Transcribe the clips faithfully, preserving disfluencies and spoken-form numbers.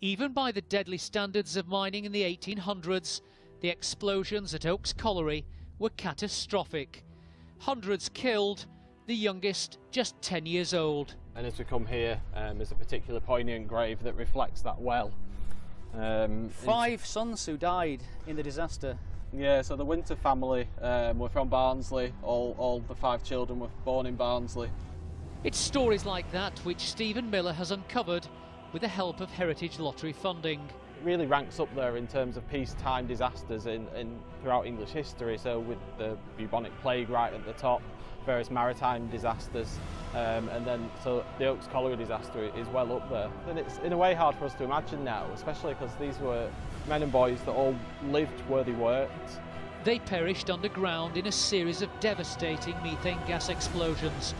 Even by the deadly standards of mining in the eighteen hundreds, the explosions at Oaks Colliery were catastrophic. Hundreds killed, the youngest just ten years old. And as we come here, um, there's a particular poignant grave that reflects that well. Um, Five sons who died in the disaster. Yeah, so the Winter family um, were from Barnsley. All, all the five children were born in Barnsley. It's stories like that which Stephen Miller has uncovered with the help of Heritage Lottery funding. It really ranks up there in terms of peacetime disasters in, in throughout English history, so with the bubonic plague right at the top, various maritime disasters, um, and then so the Oaks Colliery disaster is well up there. And it's in a way hard for us to imagine now, especially because these were men and boys that all lived where they worked. They perished underground in a series of devastating methane gas explosions.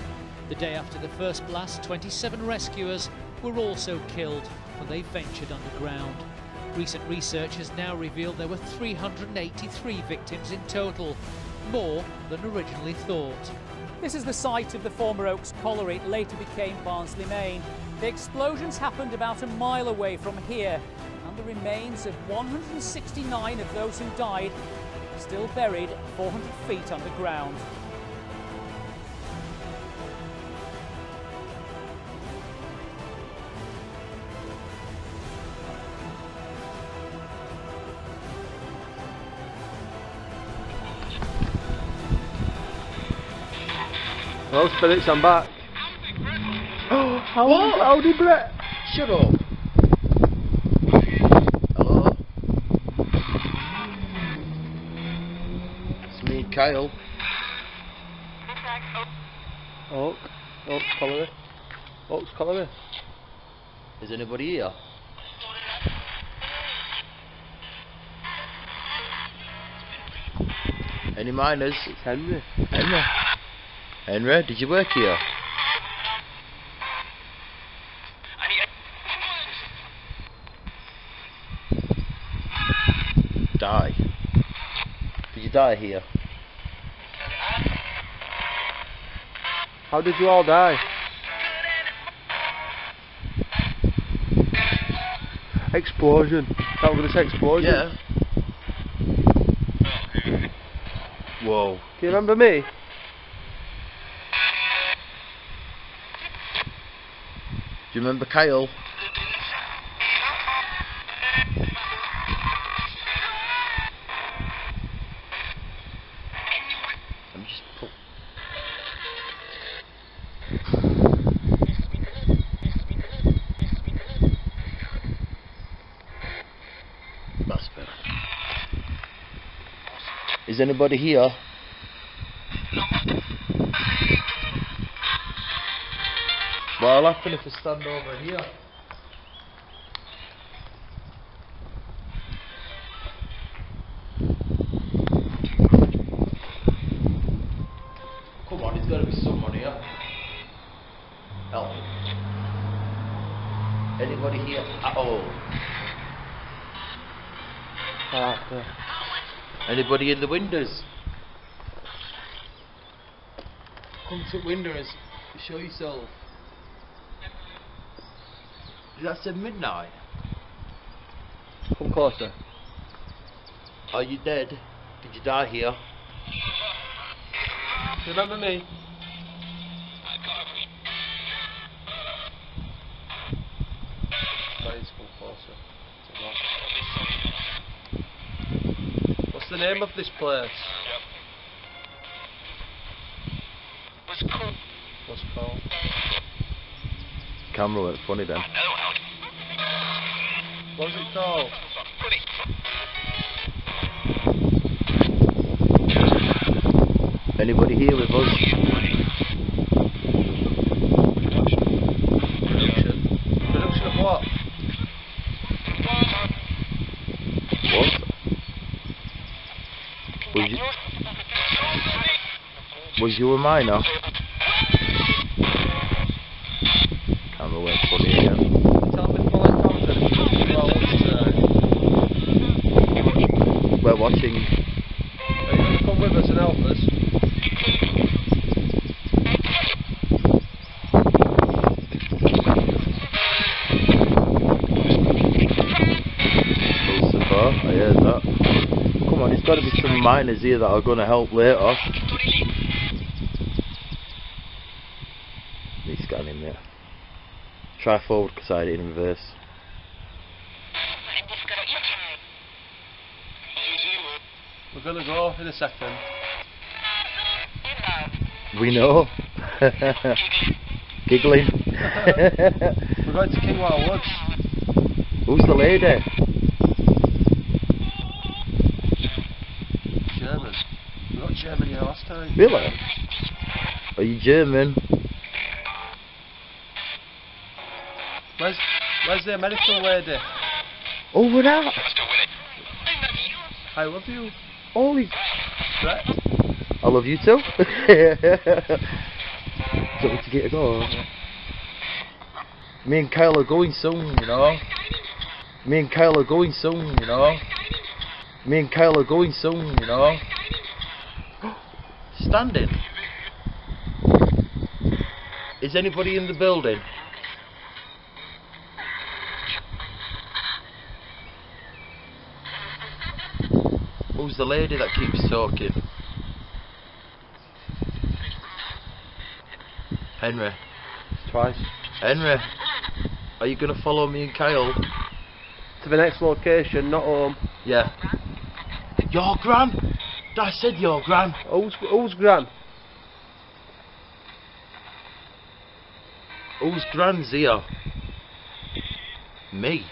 The day after the first blast, twenty-seven rescuers were also killed when they ventured underground. Recent research has now revealed there were three hundred eighty-three victims in total, more than originally thought. This is the site of the former Oaks Colliery. It later became Barnsley Main. The explosions happened about a mile away from here, and the remains of one hundred sixty-nine of those who died are still buried four hundred feet underground. Oh, spirits, I'm back. Aldi Brett! Oh, Aldi Brett! Shut up! Hello? It's me, Kyle. Oak. Oaks Colliery. Oaks Colliery. Is anybody here? Any miners? It's Henry. Henry. Henry, did you work here? Die. Did you die here? How did you all die? Explosion. That was this explosion? Yeah. Whoa. Do you remember me? Do you remember Kyle? I'm just pull. That's better. Is anybody here? Well, I'll happen if I stand over here. Come on, there's got to be someone here. Help me. Anybody here at all? Uh, Anybody in the windows? Come to the windows. Show yourself. That's at midnight. Come closer. Are you dead? Did you die here? Remember me? Please come closer. What's the name of this place? What's it called? What's it called? Camera went funny then. What was it called? Anybody here with us? Production. Production of what? What? Was you, was you a miner? Camera went funny again. We're watching. Are you going to come with us and help us? got to be some miners here that are going to help later. He's scanning there. Try forward because I did in reverse. We're going to go in a second. We know. Giggling. We're going to Kingwell Woods. Who's the lady? German. We got German here last time. Really? Are you German? Where's, where's the American lady? Oh, we're out. I love you. Holy right. I love you too. Do you want to get a go? Me and Kyle are going soon, you know. Me and Kyle are going soon, you know. Me and Kyle are going soon, you know. Standing. Is anybody in the building? Who's the lady that keeps talking? Henry. Twice. Henry, are you going to follow me and Kyle? To the next location, not home. Yeah. Your gran? I said your gran. Who's, who's gran? Who's gran's here? Me.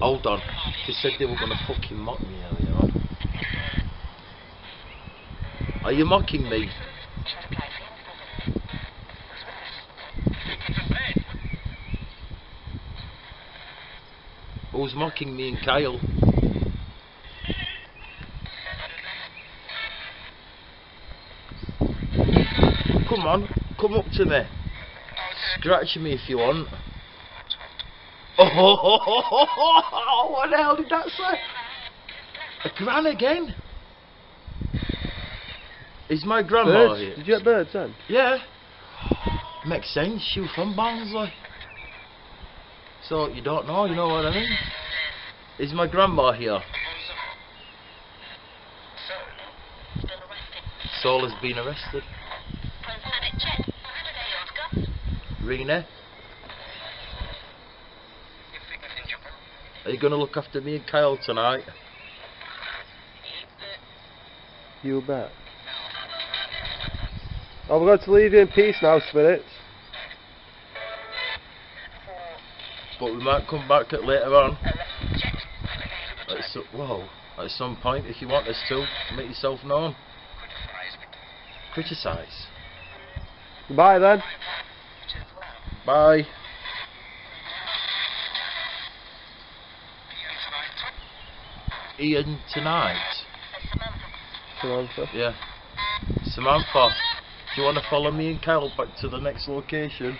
Hold on, they said they were going to fucking mock me earlier on. Are you mocking me? Who's mocking me and Kyle? Come on, come up to me. Scratch me if you want. Oh, what the hell did that say? A gran again? Is my grandma birds? Here? Did you get birds then? Yeah. Makes sense, she was from Barnsley. So you don't know, you know what I mean? Is my grandma here? Saul has been arrested. Rena? Are you going to look after me and Kyle tonight? You bet. Oh, we're going to leave you in peace now, spirits. But we might come back at later on. At so, whoa, at some point, if you want us to, make yourself known. Criticise. Bye then. Bye. Ian tonight. Samantha. Yeah. Samantha, do you want to follow me and Kyle back to the next location?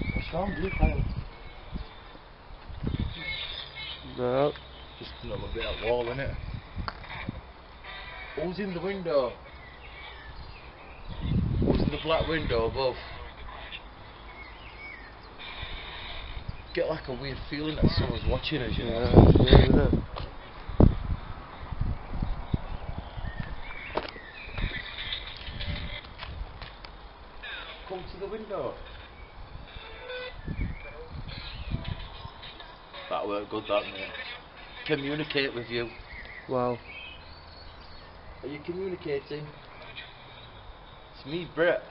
What's wrong with you, Kyle? No. Just another bit of wall, innit? Who's in the window? Who's in the black window above? Get like a weird feeling that someone's watching us, you know. Yeah, yeah, yeah. Come to the window. That worked good, that mate. Communicate with you. Wow. Are you communicating? It's me, Brett.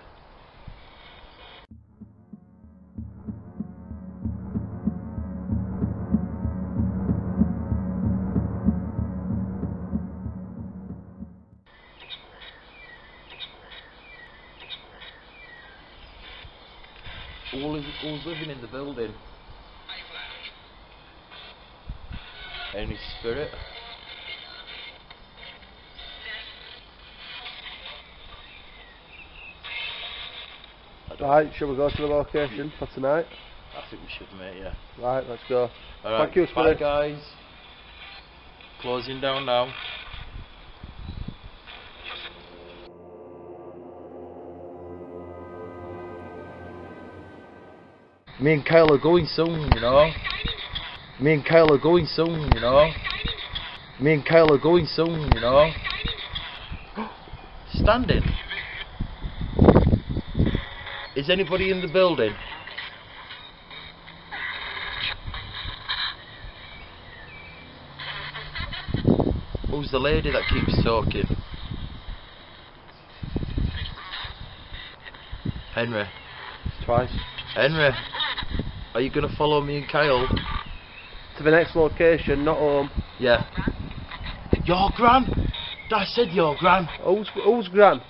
Who's living in the building? Any spirit? Right, shall we go to the location for tonight? I think we should, mate, yeah. Right, let's go. Alright, thank you, spirit. Bye, guys. Closing down now. Me and Kyle are going soon, you know. Me and Kyle are going soon, you know. Me and Kyle are going soon, you know. Standing. Is anybody in the building? Who's the lady that keeps talking? Henry. Twice. Henry, are you going to follow me and Kyle? To the next location, not home. Yeah. Your gran? I said your gran. Who's, who's gran?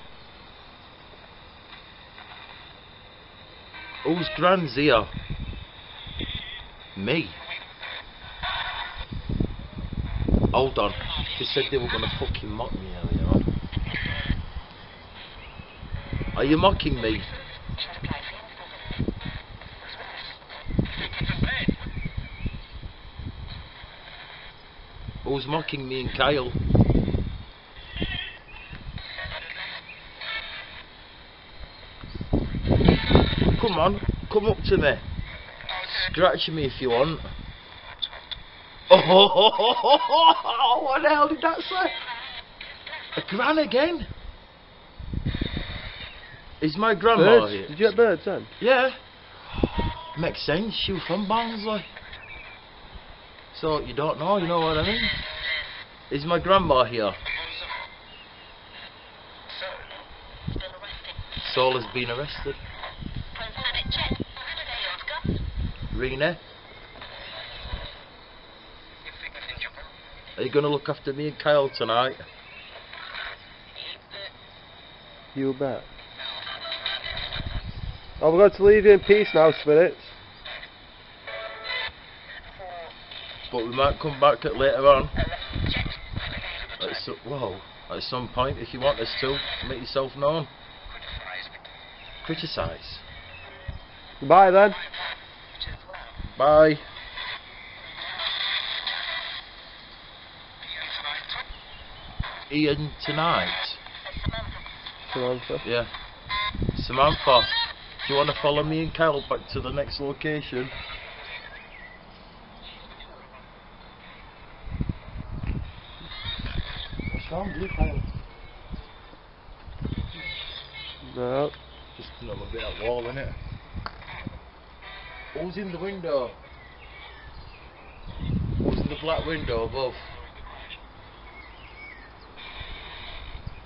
Who's gran's here? Me. Hold on. They said they were going to fucking mock me earlier on. Are you mocking me? Who's mocking me and Kyle? Come on, come up to me. Scratch me if you want. Oh, what the hell did that say? A gran again? Is my grandma here? Did you get birds then? Yeah. Makes sense, she was from Barnsley. So you don't know, you know what I mean? Is my grandma here? Saul has been arrested. Rena, are you going to look after me and Kyle tonight? You bet. Oh, we're going to leave you in peace now, spirits. But we might come back at later on. At so, whoa, at some point, if you want us to, make yourself known. Criticise. Goodbye then. Bye. Ian tonight. Samantha. Yeah. Samantha, do you want to follow me and Kyle back to the next location? What's wrong with you, Kyle? No. Just another bit of wall, innit? Who's in the window? Who's in the black window above?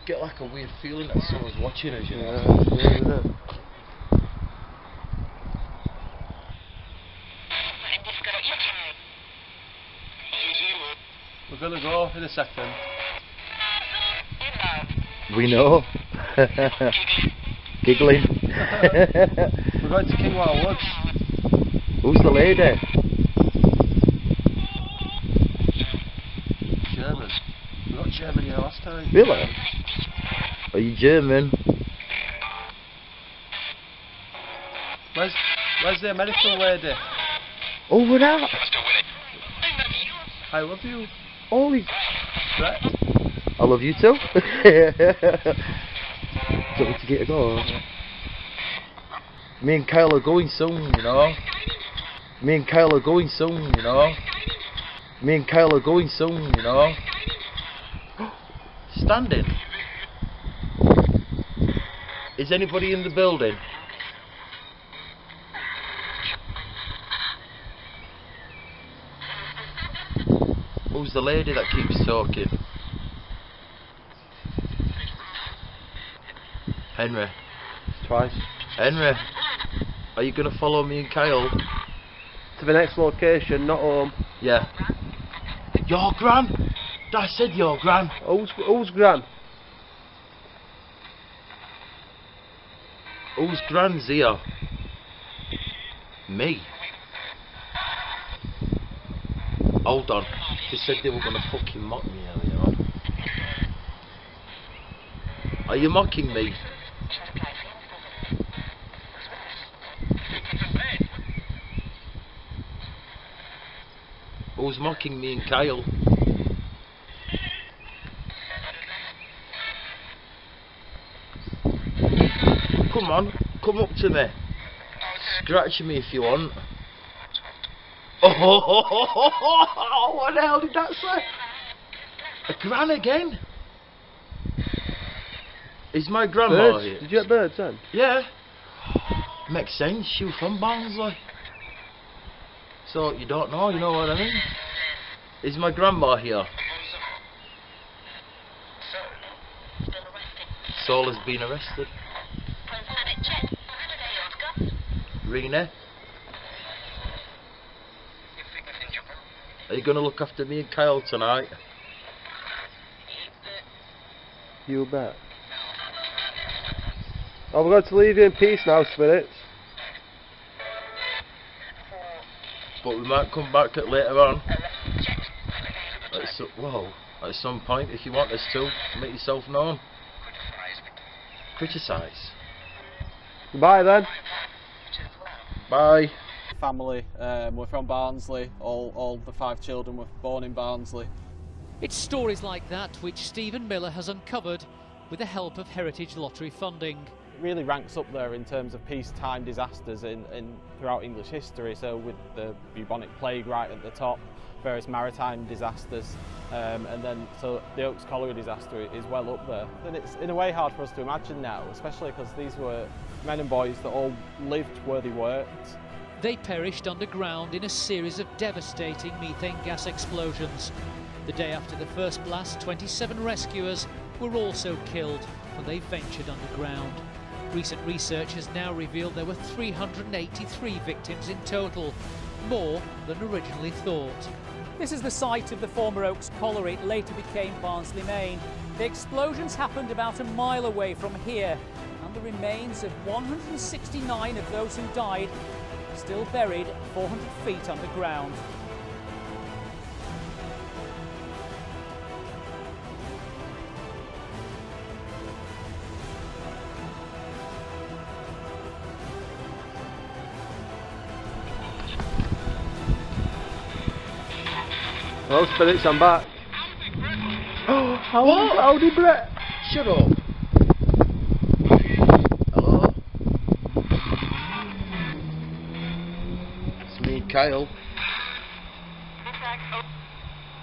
Get like a weird feeling that someone's watching us, you know? Yeah, yeah. We're gonna go in a second. We know. Giggling. We're going to Kingwell Woods. Who's the lady? German. We got German here last time. Really? Are you German? Where's where's the American lady? Oh, we're out. I love you. Holy. Right. I love you too. Don't want to get a go. Me and Kyle are going soon, you know. Me and Kyle are going soon, you know. Me and Kyle are going soon, you know. Standing. Is anybody in the building? Who's the lady that keeps talking? Henry. Twice. Henry, are you going to follow me and Kyle? To the next location, not home. Yeah. Your gran? I said your gran. Who's, who's gran? Who's gran's here? Me. Hold on. They said they were going to fucking mock me earlier on. Are you mocking me? Who's mocking me and Kyle? Come on, come up to me. scratching me if you want. Oh, ho, ho, ho, ho, ho, ho. What the hell did that say? A gran again? Is my grandma birds. Here? Did you get birds then? Yeah. Makes sense, she was from Barnsley. So you don't know, you know what I mean? Is my grandma here? Saul has been arrested. Rena? Are you gonna look after me and Kyle tonight? You bet. Oh, we're going to leave you in peace now, spirits. But we might come back to it later on. At so, whoa, at some point, if you want us to, make yourself known. Criticise. Goodbye then. Bye. Family, um, we're from Barnsley. All, all the five children were born in Barnsley. It's stories like that which Stephen Miller has uncovered with the help of Heritage Lottery funding. Really ranks up there in terms of peacetime disasters in, in throughout English history, so with the bubonic plague right at the top, various maritime disasters, um, and then so the Oaks Colliery disaster is well up there. And it's in a way hard for us to imagine now, especially because these were men and boys that all lived where they worked. They perished underground in a series of devastating methane gas explosions. The day after the first blast, twenty-seven rescuers were also killed when they ventured underground. Recent research has now revealed there were three hundred eighty-three victims in total, more than originally thought. This is the site of the former Oaks Colliery. It later became Barnsley Main. The explosions happened about a mile away from here, and the remains of one hundred sixty-nine of those who died are still buried four hundred feet underground. Hello Spirits, I'm back. Oh, howdy Brett! Shut up! Hello? It's me, Kyle.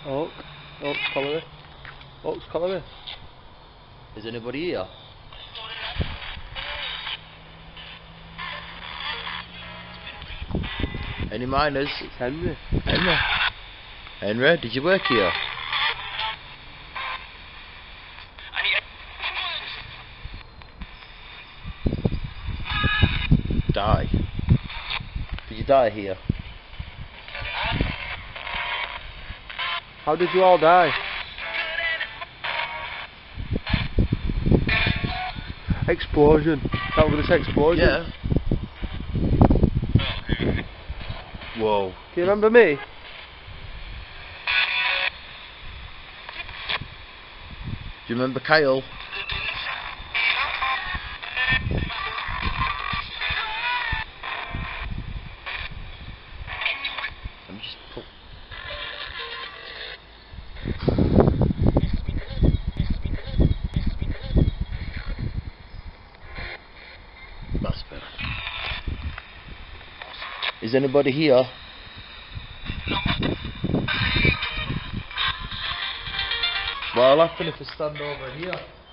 Oak. Oaks Colliery. Oaks Colliery. Is anybody here? Any minors? It's Henry. Henry. Henry, did you work here? Die. Did you die here? How did you all die? Explosion. That was this explosion? Yeah. Whoa. Do you remember me? Do you remember Kyle? Let me just pull. That's better. Is anybody here? What'll happen if I stand over here?